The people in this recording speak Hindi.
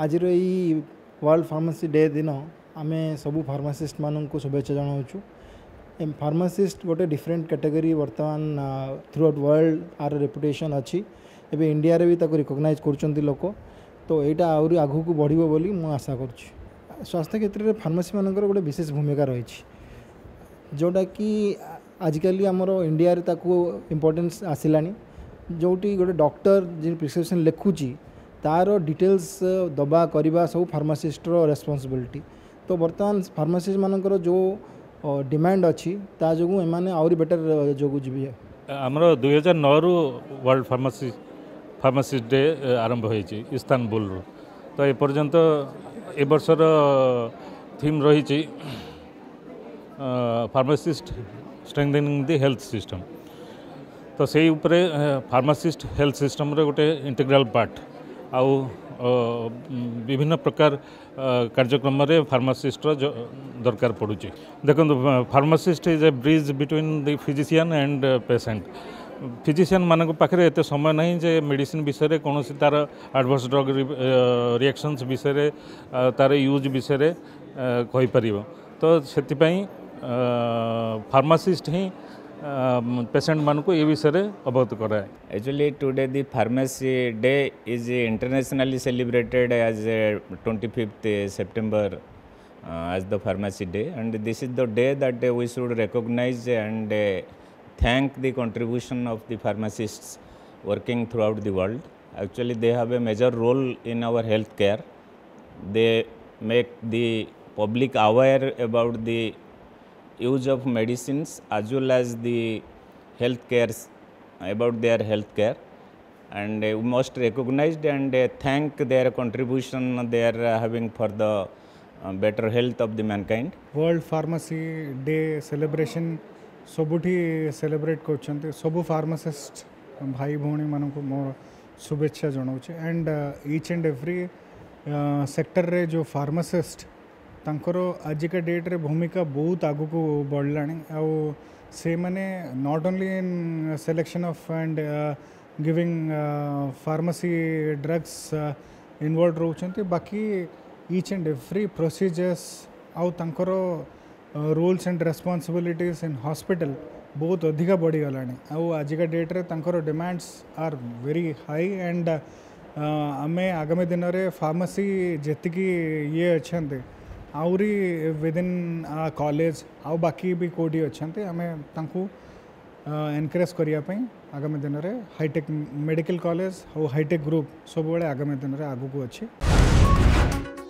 आज वर्ल्ड फार्मासी डे दिन आम सबू फार्मासीस्ट मान को शुभेच्छा जनावु। फार्मासीस्ट गोटे डिफरेंट कैटेगरी वर्तमान थ्रू आउट वर्ल्ड आर रेपुटेशन अच्छी एवं इंडिया रे भी ताको रिकॉग्नाइज कर लोक, तो यहाँ आहरी आगू को बढ़ बोली मुझे आशा कर। स्वास्थ्य क्षेत्र में फार्मासी मानक गोटे विशेष भूमिका रही जोटा कि आजिकल आमर इंडिया रे ताको इम्पोर्टेन्स आसलानी, जोटी गोटे डॉक्टर जी प्रिस्क्रिप्शन लिखुची तार डिटेल्स दबा करवा सब फार्मासीस्टर रेस्पॉन्सिबिलिटी। तो बर्तमान फार्मासीस्ट मानकर जो डिमांड अच्छी ता जो एमाने आउरी बेटर जो जी आमर 2009 रु वर्ल्ड फार्मासीस्ट डे आरंभ होईची इस्तानबुल रु। तो ए पर्यंत ए बर्षर थीम रहीची pharmacist strengthening the health system. तो सेही उपरे फार्मासीस्ट हेल्थ सिस्टम रे गोटे इंटीग्रल पार्ट आउ विभिन्न प्रकार कार्यक्रम रे फार्मासीस्ट रो दरकार पड़ुची। देखंतु pharmacist is a bridge between the physician and patient. Physician मानक पाखरे एते समय नहीं जे मेडिसिन विषय रे कोनोसी तार एडवर्स ड्रग रिएक्शंस विषय रे तार यूज विषय रे कहि परिबो। तो सेति पई फार्मासीस्ट ही पेशेंट मान को ये विषय अवगत कराए। Actually today the pharmacy day is internationally celebrated as 25th September as the Pharmacy Day, and this is the day that we should recognize and thank the contribution of the pharmacists working throughout the world. Actually, they have a major role in our healthcare. They make the public aware about the use of medicines as well as the healthcare, about their healthcare, and we must recognize and thank their contribution they are having for the better health of the mankind. World Pharmacy Day celebration सबुठी सेलिब्रेट करछन्ते सबु फार्मासिस्ट भाई भौणी मानकु मोर शुभेच्छा जनाउछे। And each and every sector रे जो फार्मासिस्ट तांकर आजिका डेट रे भूमिका बहुत आगु को बढ़लाणी। आउ से माने not only in selection of and giving pharmacy drugs involve रहउछन्ते, बाकी ईच एंड एवरी प्रोसीजर्स आउ तांकर rules and responsibilities in hospital बहुत अधिका बढ़ीगला। आजिका डेट रे तांकर demands are very high, and आमे आगामी दिन रे फार्मेसी जेतिकी ये अच्छा आउरी विदिन कॉलेज आउ बाकी भी कोडी अच्छा आमे तांकु एनकरेज करिया पई आगामी दिन रे हाईटेक मेडिकल कॉलेज और हाईटेक ग्रुप सब बड़े आगामी दिन रे आगु को अछि।